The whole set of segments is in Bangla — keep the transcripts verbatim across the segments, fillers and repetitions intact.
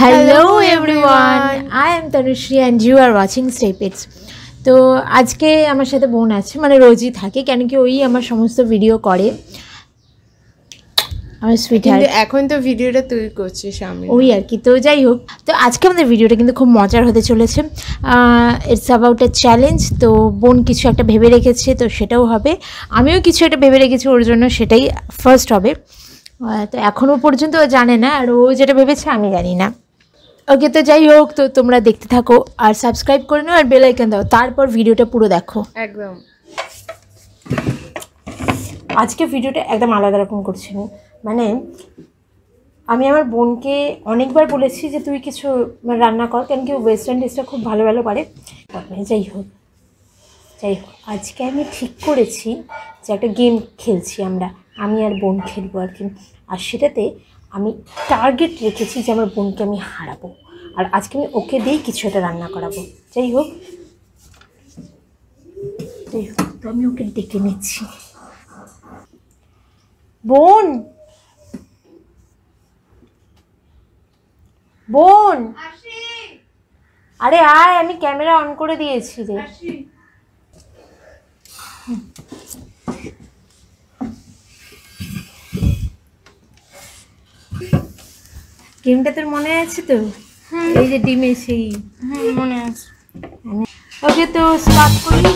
Hello everyone, I am Tanushree and you are watching step its. तो आज के आमार साथे बोन आछे, माने रोजी थाके, केन कि ओई आमार समस्त भिडियो करे आमार स्वीटहार्ट। কিন্তু এখন তো ভিডিওটা তুই করছিস আমি ওই আর কি। তো যাই হোক, তো আজকে আমাদের ভিডিওটা কিন্তু খুব মজার হতে চলেছে। It's about a challenge. তো বোন কিছু একটা ভেবে রেখেছে, তো সেটাও হবে। আমিও কিছু একটা ভেবে রেখেছি ওর জন্য, সেটাই ফার্স্ট হবে। তো এখনো পর্যন্ত ও জানে না, আর ও যেটা ভেবেছে আমি জানি না। ओके, तो যাই হোক, তো তোমরা দেখতে থাকো আর সাবস্ক্রাইব করে নাও আর বেল আইকন দাও, তারপর ভিডিওটা পুরো দেখো একদম। আজকে ভিডিওটা একদম আলাদা রকম করছি, মানে আমি আমার বোনকে অনেকবার বলেছি যে তুই কিছু রান্না কর, কারণ কি ওয়েস্টার্ন ডিশটা খুব ভালো ভালো পারে। যাই হোক যাই হোক আজকে আমি ঠিক করেছি যে একটা গেম খেলছি আমরা, আমি আর বোন খেলবো আর কি। আর সেটাতে আমি টার্গেট রেখেছি যে আমার বোনকে আমি হারাবো, আর আজকে আমি ওকে দিয়েই কিছু একটা রান্না করাবো। যাই হোক যাই হোক তো আমি ওকে ডেকে নিচ্ছি। বোন বোন, আরে আয়, আমি ক্যামেরা অন করে দিয়েছি রে। ডিমটা তোর মনে আছে তো? এই যে ডিমে সেই মনে আছে। ওকে, তো স্টার্ট করি।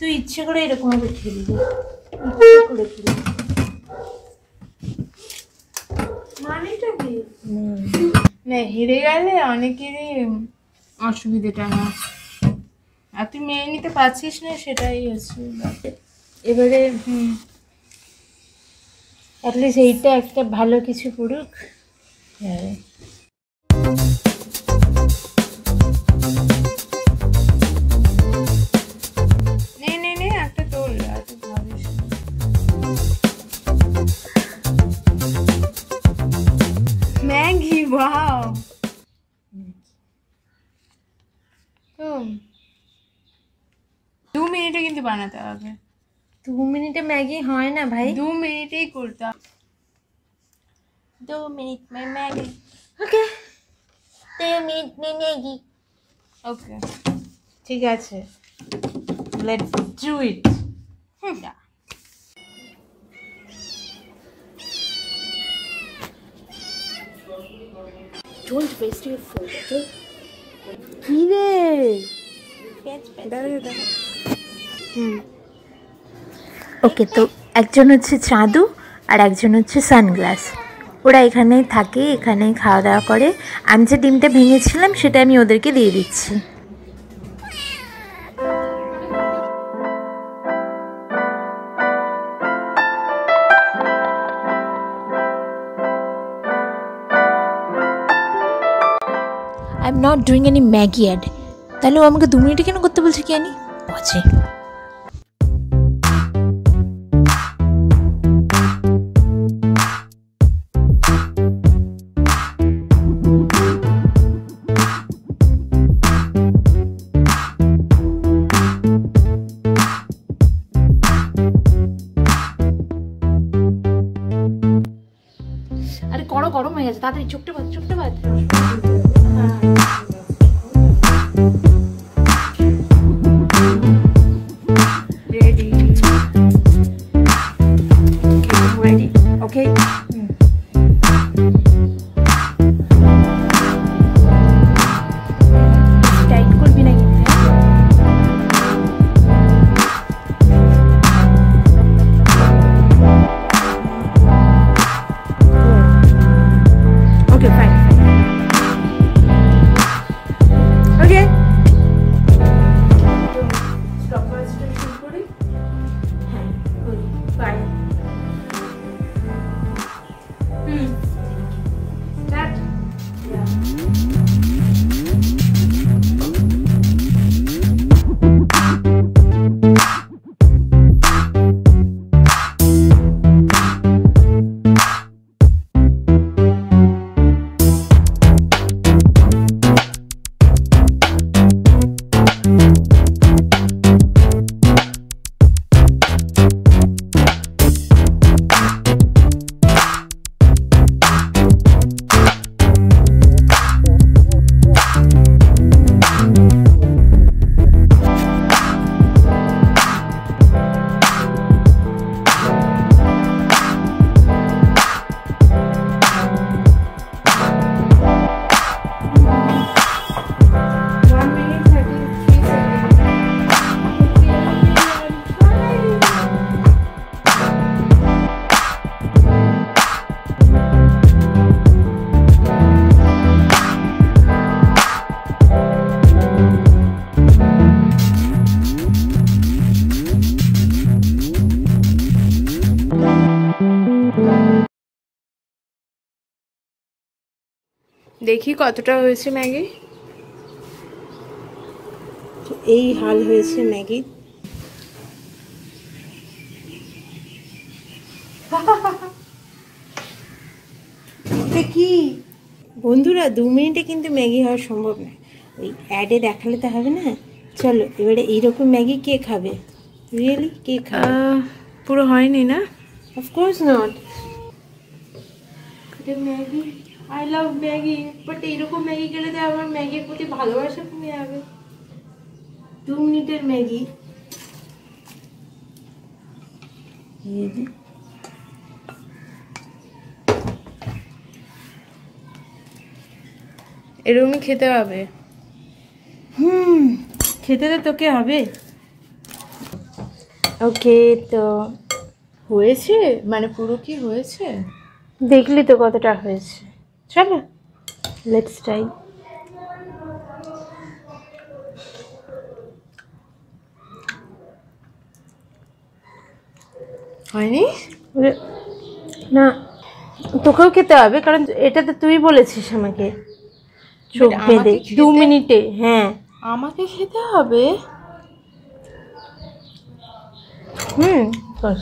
তুই ইচ্ছে করে এরকম করে খেলি, ইচ্ছে করে খেলি মানেটা কি? না, হেরে গেলে অনেকেরই অসুবিধাটা না, আর তুই মেনে নিতে পারছিস না, সেটাই হচ্ছে এবারে। হুম, অ্যাটলিস্ট এইটা একটা ভালো কিছু পড়ুক। হ্যাঁ, ম্যাগি। ওয়াও, তো দু মিনিটে কিন্তু বানাতে হবে। দু মিনিটে ম্যাগি হয় না ভাই, দু মিনিটেই করতাম। दो মিনিট মে ম্যাগি। ওকে, दो মিনিট মে ম্যাগি। ওকে, ঠিক আছে, let's do it. Hmm, don't waste your food, okay? কিরে পেঁচ পেঁচ দাঁড়া দাঁড়া। হুম, ওকে, তো একজন হচ্ছে চাঁদু আর একজন হচ্ছে সানগ্লাস। ওরা এখানেই থাকে, এখানেই খাওয়া দাওয়া করে। আমি যে ডিমটা ভেঙেছিলাম সেটা আমি ওদেরকে দিয়ে দিচ্ছি। I am not doing any Maggi ad. তাহলে ও আমাকে দু মিনিটে কেন করতে বলছে কি জানি? আছে কড়া গরম হয়ে গেছে, তাড়াতাড়ি চুপটে বাদ চুপটে বাদ। Ready, ready, okay. देखी कतटा হয়েছে ম্যাগি। তো এই हाल হয়েছে ম্যাগি। এটা কি বন্ধুরা দু মিনিটে কিন্তু ম্যাগি হওয়া সম্ভব না। ওই অ্যাডে দেখালে তো হবে না। চলো এবারে এই রকম ম্যাগি কে খাবে? রিয়েলি কে খাবে? পুরো হয়নি না? Of course not. এটা Maggi I love Maggi, but এই রকম ম্যাগি খেলে তো আমার ম্যাগির প্রতি ভালোবাসা কমে যাবে। দু মিনিটের ম্যাগি। এরকমই খেতে হবে। হুম খেতে তো তোকে হবে। ওকে তো হয়েছে মানে পুরো কি হয়েছে দেখলি তো কতটা হয়েছে। चलो लेट्स ट्राई। হয়নি না তোকেও খেতে হবে কারণ এটা তো তুই বলেছিস আমাকে চোখ বেঁধে দু মিনিটে। হ্যাঁ আমাকে খেতে হবে। হুম বাস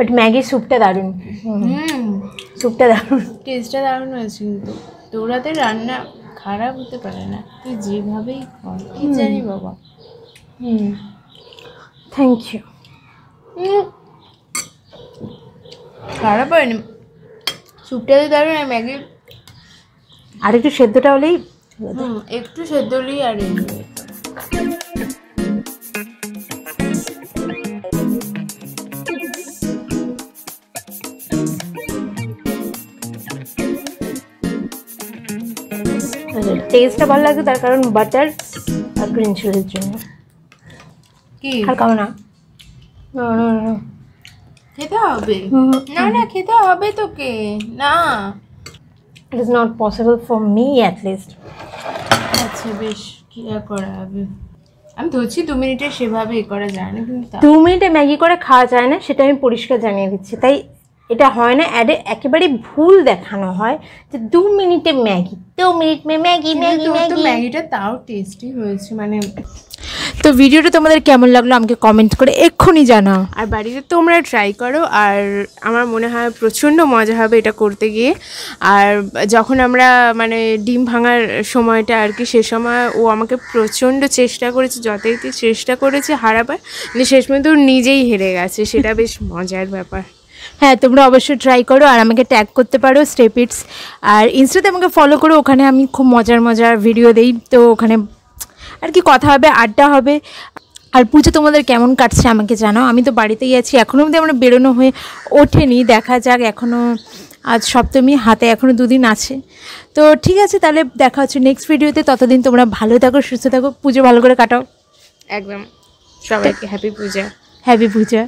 बट मैगी सूपटा दारुण सूपटा दारुण टेस्टा दारुण হয়েছে কিন্তু তোরাতে রান্না খারাপ হতে পারে না তুই যেভাবেই কর কি জানি বাবা। Hmm thank you. খারাপ হয়নি সুপটা দারুণ আর ম্যাগি আর একটু সেদ্ধটা হলেই একটু সেদ্ধ হলেই আর टेस्ट ভালো লাগে তার কারণ বাটার আর গ্রিন চিলির জন্য কি আর খাও না না না না খেতে হবে না না খেতে হবে তোকে না it is not possible for me at least. আচ্ছা বেশ কি করা হবে আমি ধরছি দু মিনিটে সেভাবে ই করা যায় না কিন্তু দু মিনিটে ম্যাগি করে খাওয়া যায় না সেটা আমি পরিষ্কার জানিয়ে দিচ্ছি তাই এটা হয় না অ্যাডে একেবারে ভুল দেখানো হয় যে দু মিনিটে ম্যাগি দু মিনিট মে ম্যাগি ম্যাগি ম্যাগি তো ম্যাগিটা তাও টেস্টি হয়েছে মানে। তো ভিডিওটা তোমাদের কেমন লাগলো আমাকে কমেন্ট করে এক্ষুনি জানাও আর বাড়িতে তোমরা ট্রাই করো আর আমার মনে হয় প্রচণ্ড মজা হবে এটা করতে গিয়ে। আর যখন আমরা মানে ডিম ভাঙার সময়টা আর কি সে সময় ও আমাকে প্রচণ্ড চেষ্টা করেছে যতই চেষ্টা করেছে হারাবার কিন্তু শেষ পর্যন্ত নিজেই হেরে গেছে সেটা বেশ মজার ব্যাপার। হ্যাঁ তোমরা অবশ্যই ট্রাই করো আর আমাকে ট্যাগ করতে পারো স্টেপ ইটস আর ইনস্টাতে আমাকে ফলো করো ওখানে আমি খুব মজার মজার ভিডিও দেই তো ওখানে আর কি কথা হবে আড্ডা হবে। আর পুজো তোমাদের কেমন কাটছে আমাকে জানাও আমি তো বাড়িতেই আছি এখনও অবধি আমরা বেরোনো হয়ে ওঠেনি দেখা যাক এখনও আজ সপ্তমী হাতে এখনও দুদিন আছে তো ঠিক আছে তাহলে দেখা হচ্ছে নেক্সট ভিডিওতে ততদিন তোমরা ভালো থাকো সুস্থ থাকো পুজো ভালো করে কাটাও একদম সবাইকে হ্যাপি পূজা হ্যাপি পূজা।